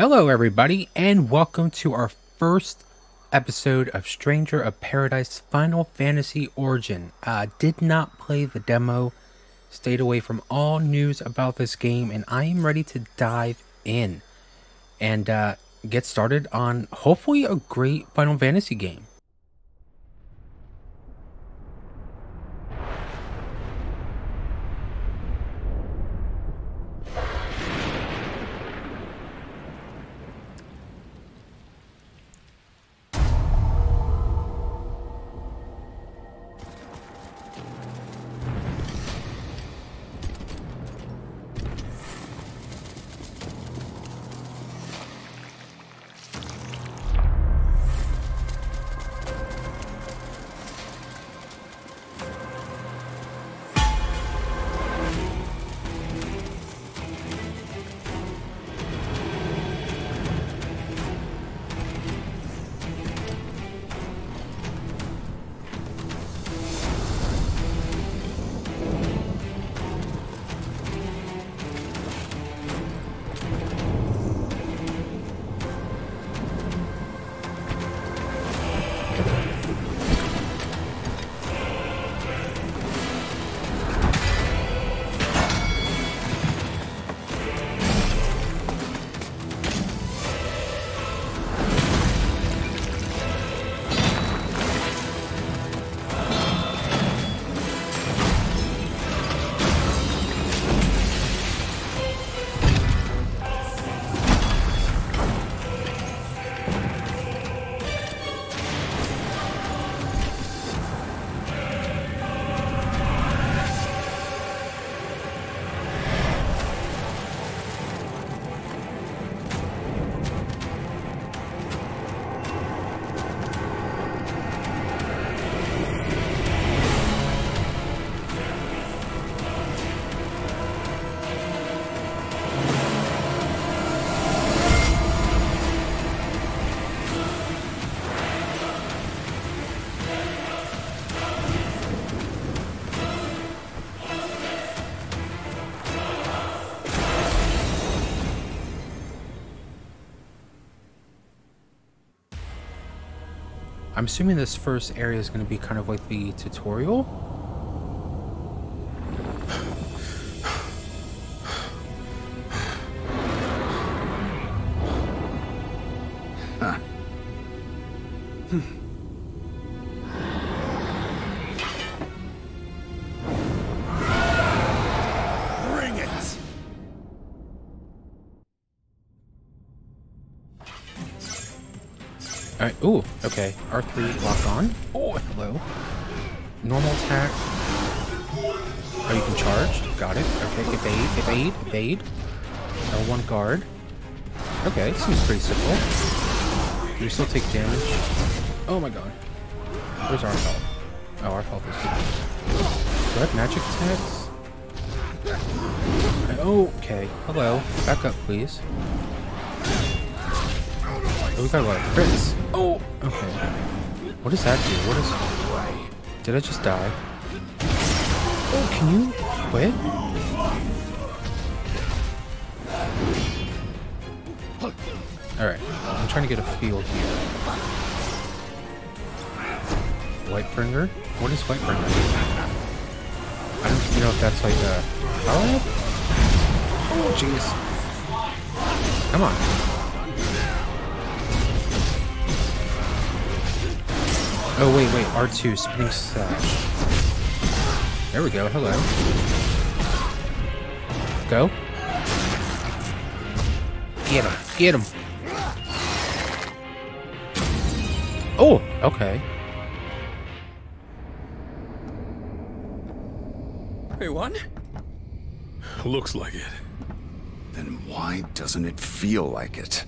Hello everybody, and welcome to our first episode of Stranger of Paradise Final Fantasy Origin. Did not play the demo, stayed away from all news about this game, and I am ready to dive in and get started on hopefully a great Final Fantasy game. I'm assuming this first area is going to be kind of like the tutorial. Ooh, okay. R3, lock on. Oh, hello. Normal attack. Oh, you can charge. Got it. Okay, evade. L1 guard. Okay, seems pretty simple. Do we still take damage? Oh my god. Where's our health? Oh, our health is good. Good, magic attacks. Okay, hello. Back up, please. Oh, we got a lot of crits. Oh, okay. What does that do? What is... Did I just die? Oh, can you quit? Alright, I'm trying to get a feel here. Whitebringer? What is Whitebringer? I don't know if that's like a... Oh, jeez. Come on. Oh, wait, R2, spinning slash. There we go, hello. Go. Get him. Oh, okay. We won? Looks like it. Then why doesn't it feel like it?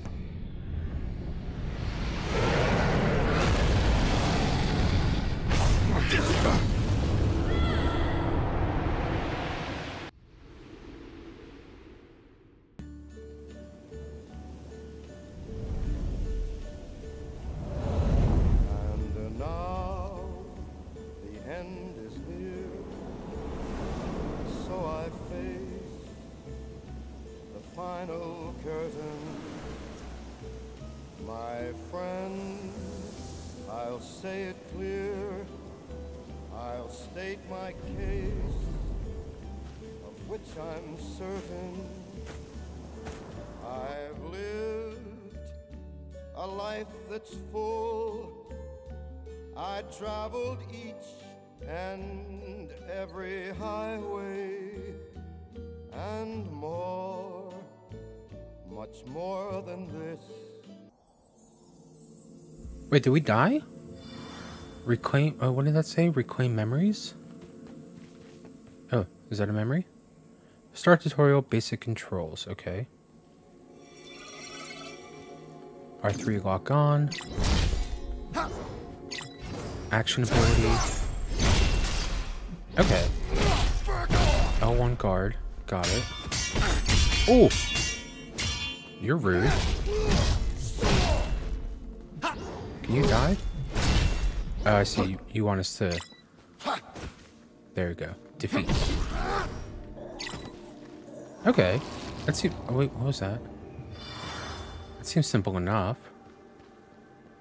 my friend. I'll say it clear. I'll state my case, of which I'm certain. I've lived a life that's full. I traveled each and every highway and more, much more than this. Wait, did we die? Reclaim, oh, what did that say? Reclaim memories? Oh, is that a memory? Start tutorial, basic controls, okay. R3 lock on. Action ability. Okay. L1 guard. Got it. Oh! You're rude. Can you die? Oh, I see. You want us to... There we go. Defeat. Okay. That seems... Oh, wait. What was that? That seems simple enough.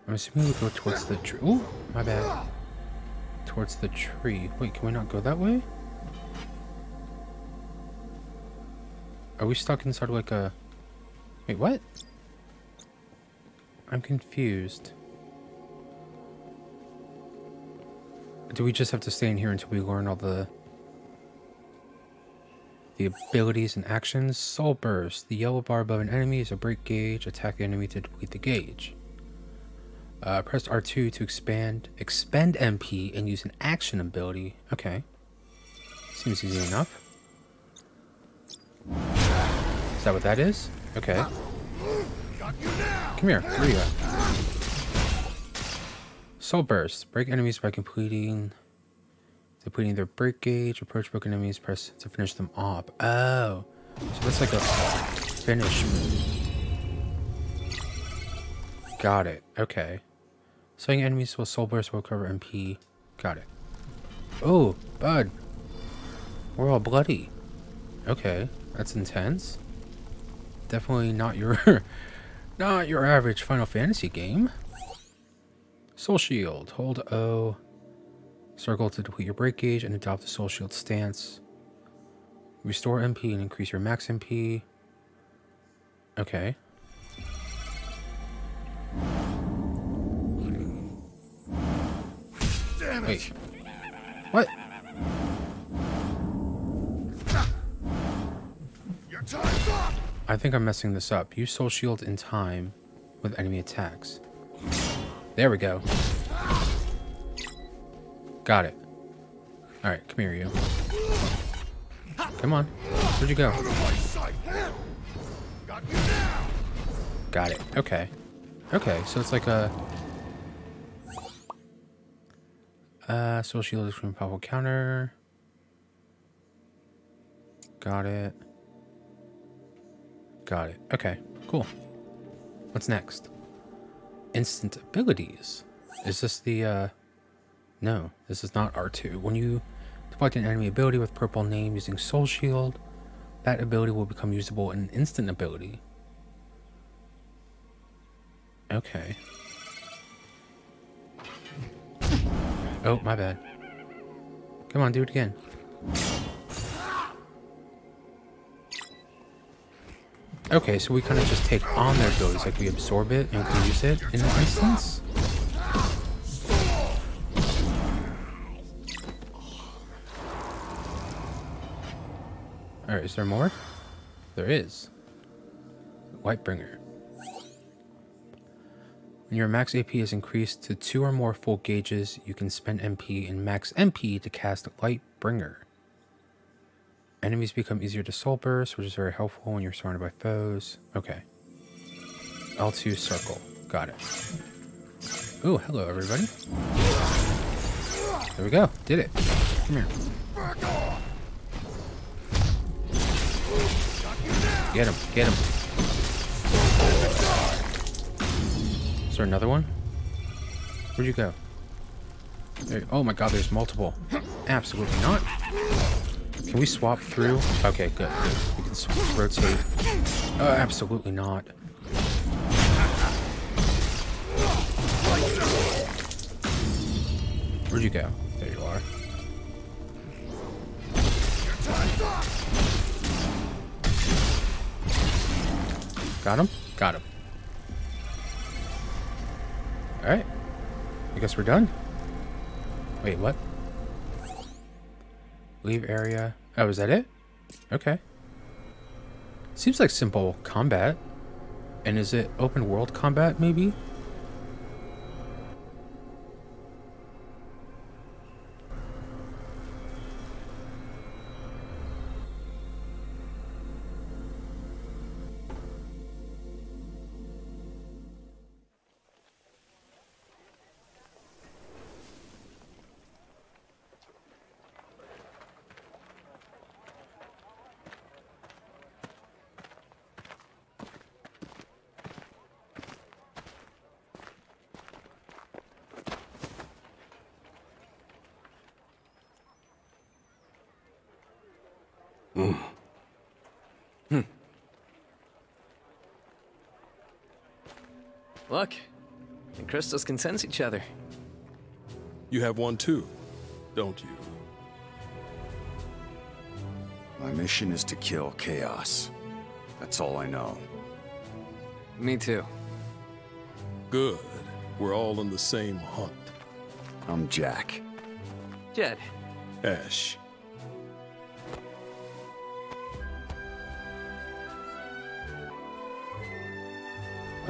I'm assuming we go towards the tree. Ooh! My bad. Towards the tree. Wait, can we not go that way? Are we stuck inside like a... Wait, what? I'm confused. Do we just have to stay in here until we learn all the abilities and actions? Soul Burst. The yellow bar above an enemy is a break gauge. Attack the enemy to deplete the gauge. Press R2 to expend MP and use an action ability. Okay. Seems easy enough. Is that what that is? Okay. Come here. Where you at? Soul Burst. Break enemies by depleting their break gauge. Approach broken enemies. Press to finish them off. Oh. So that's like a finish move. Got it. Okay. Swing enemies will Soul Burst will cover MP. Got it. Oh, bud. We're all bloody. Okay, that's intense. Definitely not your average Final Fantasy game. Soul Shield. Hold O. Circle to deplete your break gauge and adopt the Soul Shield stance. Restore MP and increase your max MP. Okay. Damn it. Wait. What? Your time's up. I think I'm messing this up. Use Soul Shield in time with enemy attacks. There we go. Got it. Alright, come here, you. Come on. Where'd you go? Got it. Okay. Okay, so it's like a... Soul Shield is from powerful counter. Got it. Got it. Okay, cool. What's next? Instant abilities. Is this the, No, this is not R2. When you deflect an enemy ability with purple name using Soul Shield, that ability will become usable in an instant ability. Okay. Oh, my bad. Come on, do it again. Okay, so we kind of just take on their abilities, like we absorb it and can use it in an instance. Alright, is there more? There is. Whitebringer. When your max AP is increased to 2 or more full gauges, you can spend MP and max MP to cast Lightbringer. Enemies become easier to Soul Burst, which is very helpful when you're surrounded by foes. Okay. L2 circle. Got it. Ooh, hello everybody. There we go. Did it. Come here. Get him. Get him. Is there another one? Where'd you go? There, oh my god, there's multiple. Absolutely not. Can we swap through? Okay, good. We can rotate. Absolutely not. you go? There you are. Got him? Got him. Alright. I guess we're done. Wait, what? Leave area. Oh, is that it? Okay. Seems like simple combat. And is it open world combat, maybe? Look, the crystals can sense each other. You have one too, don't you? My mission is to kill Chaos. That's all I know. Me too. Good. We're all in the same hunt. I'm Jack. Jed. Ash.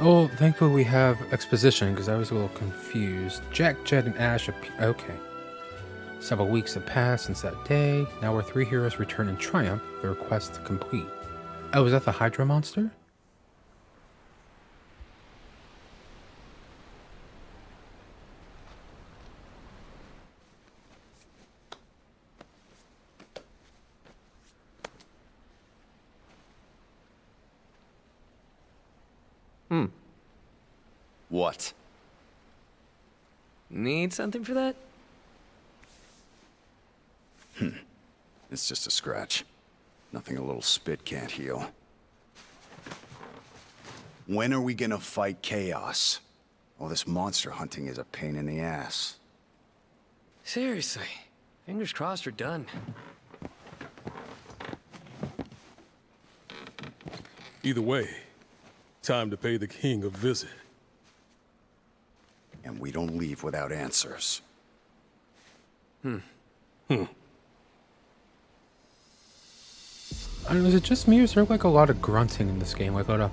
Oh, thankfully we have exposition, because I was a little confused. Jack, Jed, and Ash appear. Okay. Several weeks have passed since that day. Now our three heroes return in triumph, the request complete. Oh, is that the Hydra monster? What? Need something for that? It's just a scratch. Nothing a little spit can't heal. When are we gonna fight Chaos? All this monster hunting is a pain in the ass. Seriously. Fingers crossed we're done. Either way, time to pay the king a visit. And we don't leave without answers. I mean, is it just me, or is there like a lot of grunting in this game? Like a lot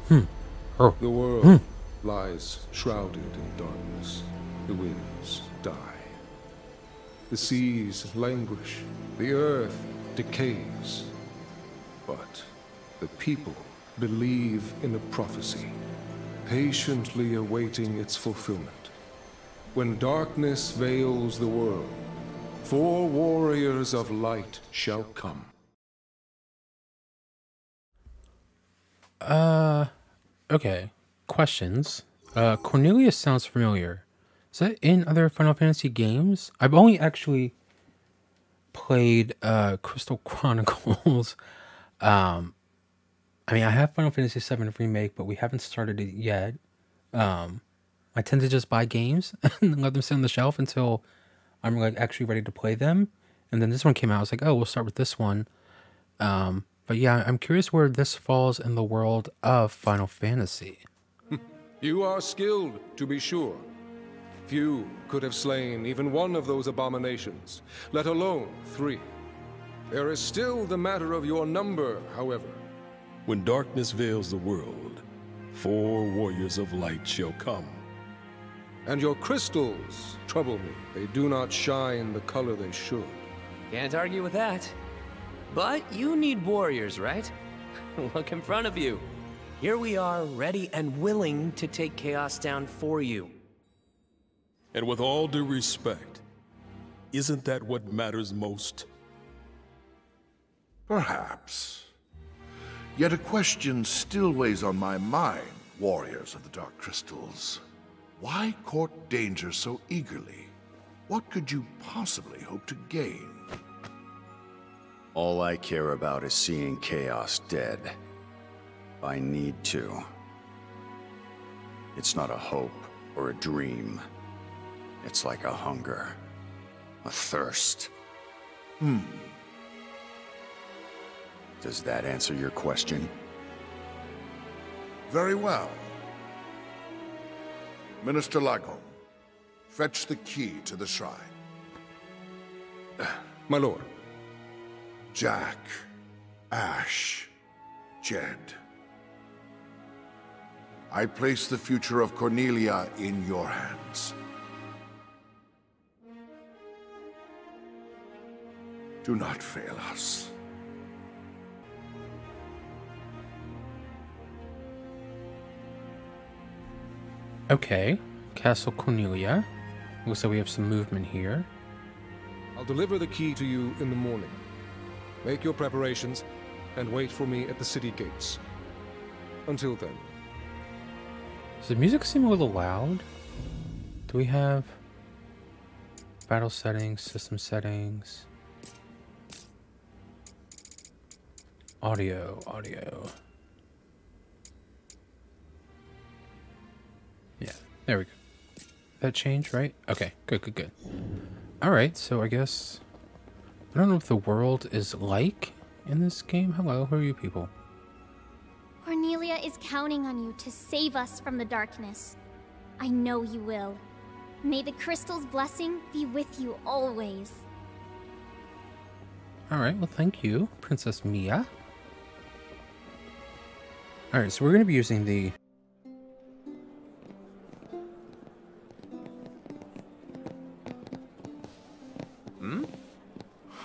of The world lies shrouded in darkness. The winds die. The seas languish. The earth decays. But the people believe in a prophecy, patiently awaiting its fulfillment. When darkness veils the world, four warriors of light shall come. Okay. Questions. Cornelius sounds familiar. Is that in other Final Fantasy games? I've only actually played Crystal Chronicles. I mean, I have Final Fantasy VII Remake, but we haven't started it yet. I tend to just buy games and let them sit on the shelf until I'm like actually ready to play them. And then this one came out. I was like, oh, we'll start with this one. But yeah, I'm curious where this falls in the world of Final Fantasy. You are skilled, to be sure. Few could have slain even one of those abominations, let alone three. There is still the matter of your number, however. When darkness veils the world, four warriors of light shall come. And your crystals trouble me. They do not shine the color they should. Can't argue with that. But you need warriors, right? Look in front of you. Here we are, ready and willing to take Chaos down for you. And with all due respect, isn't that what matters most? Perhaps. Yet a question still weighs on my mind, warriors of the Dark Crystals. Why court danger so eagerly? What could you possibly hope to gain? All I care about is seeing Chaos dead. I need to. It's not a hope or a dream. It's like a hunger. athirst. Does that answer your question? Very well. Minister Lagom, fetch the key to the shrine. My lord. Jack, Ash, Jed. I place the future of Cornelia in your hands. Do not fail us. Okay, Castle Cornelia. Looks like we have some movement here. I'll deliver the key to you in the morning. Make your preparations and wait for me at the city gates. Until then. Does the music seem a little loud? Do we have battle settings, system settings, audio? Yeah, there we go. That changed, right? Okay, good. All right, so I guess I don't know what the world is like in this game. Hello, who are you people? Cornelia is counting on you to save us from the darkness. I know you will. May the crystal's blessing be with you always. All right, well, thank you, Princess Mia. All right, so we're going to be using the...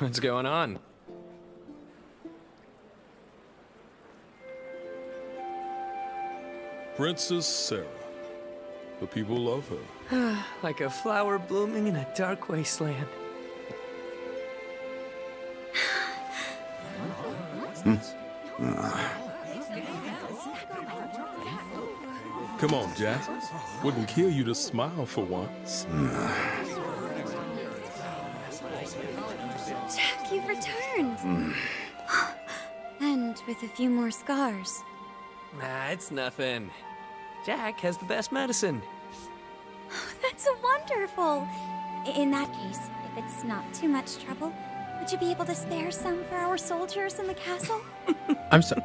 What's going on? Princess Sarah. The people love her. Like a flower blooming in a dark wasteland. Come on, Jack. Wouldn't kill you to smile for once. Jack, you've returned. And with a few more scars. Nah, it's nothing. Jack has the best medicine. Oh, that's wonderful. In that case, if it's not too much trouble, would you be able to spare some for our soldiers in the castle? I'm sorry.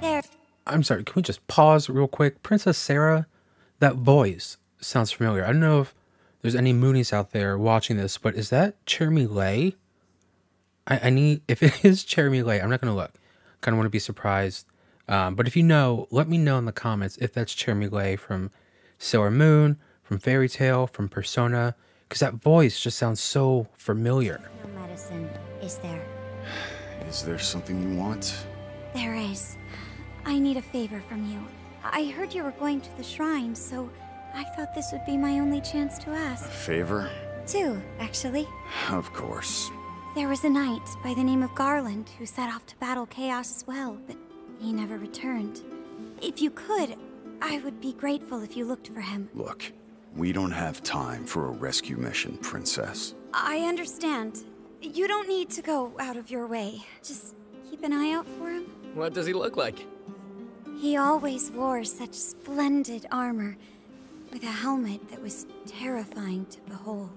There. I'm sorry, can we just pause real quick? Princess Sarah, that voice sounds familiar. I don't know if there's any Moonies out there watching this, but is that Cherami Leigh? I need, if it is Cherami Leigh, I'm not going to look. Kind of want to be surprised. But if you know, let me know in the comments if that's Cherami Leigh from Sailor Moon, from Fairy Tail, from Persona, because that voice just sounds so familiar. No medicine, is there? Is there something you want? There is. I need a favor from you. I heard you were going to the shrine, so I thought this would be my only chance to ask. A favor? Two, actually. Of course. There was a knight by the name of Garland who set off to battle Chaos as well, but he never returned. If you could, I would be grateful if you looked for him. Look, we don't have time for a rescue mission, Princess. I understand. You don't need to go out of your way. Just keep an eye out for him. What does he look like? He always wore such splendid armor, with a helmet that was terrifying to behold.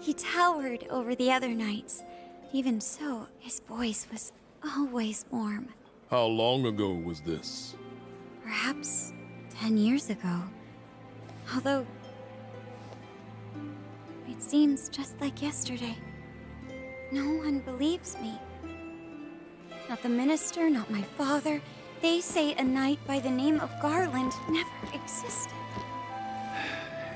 He towered over the other knights. Even so, his voice was always warm. How long ago was this? Perhaps 10 years ago. Although, it seems just like yesterday. No one believes me. Not the minister, not my father. They say a knight by the name of Garland never existed.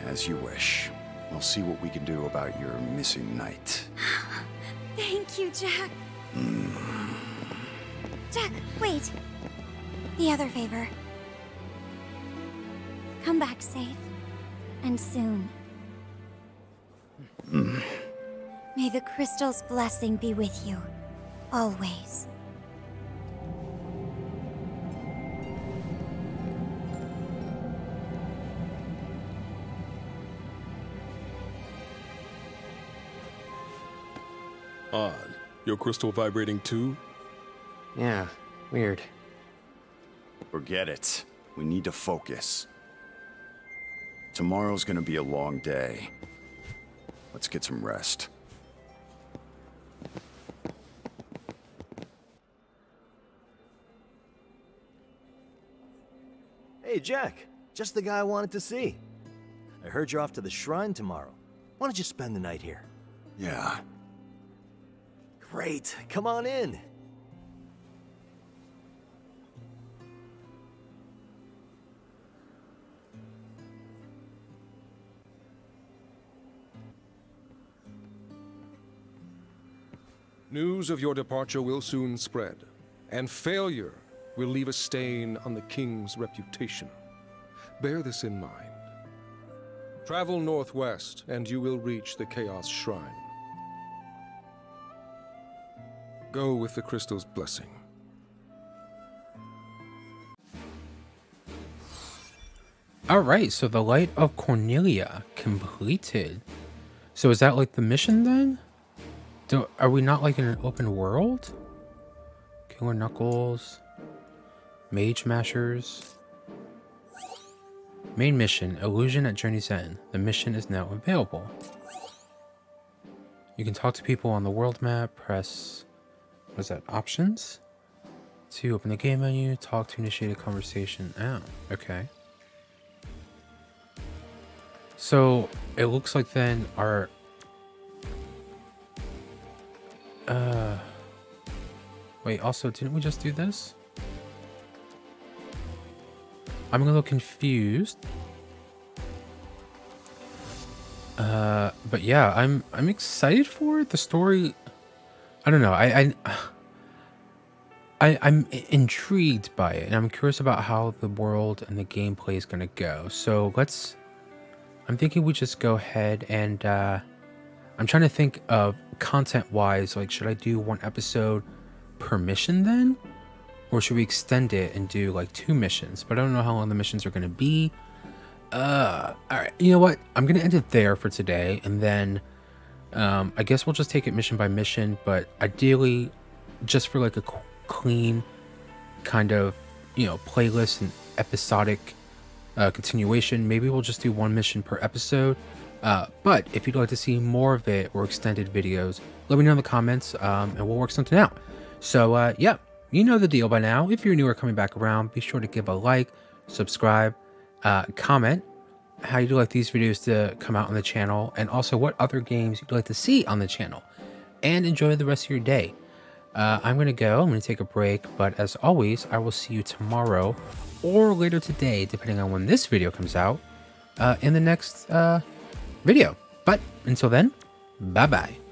As you wish. We'll see what we can do about your missing knight. Thank you, Jack. Jack, wait. The other favor. Come back safe. And soon. May the crystal's blessing be with you. Always. Odd. Your crystal vibrating too? Yeah, weird. Forget it. We need to focus. Tomorrow's gonna be a long day. Let's get some rest. Hey, Jack. Just the guy I wanted to see. I heard you're off to the shrine tomorrow. Why don't you spend the night here? Yeah. Great. Come on in. News of your departure will soon spread, and failure will leave a stain on the king's reputation. Bear this in mind. Travel northwest, and you will reach the Chaos Shrine. Go with the crystal's blessing. Alright, so the Light of Cornelia completed. So is that like the mission then? Are we not like in an open world? Killer Knuckles, Mage Mashers. Main mission, Illusion at Journey's End. The mission is now available. You can talk to people on the world map. Press, what is that, options? To open the game menu, talk to initiate a conversation. Oh, okay. So it looks like then our wait, also, didn't we just do this? I'm a little confused. But yeah, I'm excited for it. The story, I don't know. I'm intrigued by it, and I'm curious about how the world and the gameplay is gonna go. So let's, I'm thinking we just go ahead and, I'm trying to think of content-wise, like, should I do one episode per mission then? Or should we extend it and do, like, 2 missions? But I don't know how long the missions are going to be. Alright, you know what? I'm going to end it there for today, and then I guess we'll just take it mission by mission, but ideally, just for, like, a clean kind of, you know, playlist and episodic continuation, maybe we'll just do 1 mission per episode. But if you'd like to see more of it or extended videos, let me know in the comments, and we'll work something out. So, yeah, you know the deal by now. If you're new or coming back around, be sure to give a like, subscribe, comment how you'd like these videos to come out on the channel, and also what other games you'd like to see on the channel. And enjoy the rest of your day. I'm going to go. I'm going to take a break, but as always, I will see you tomorrow or later today, depending on when this video comes out, in the next video. But until then, bye-bye.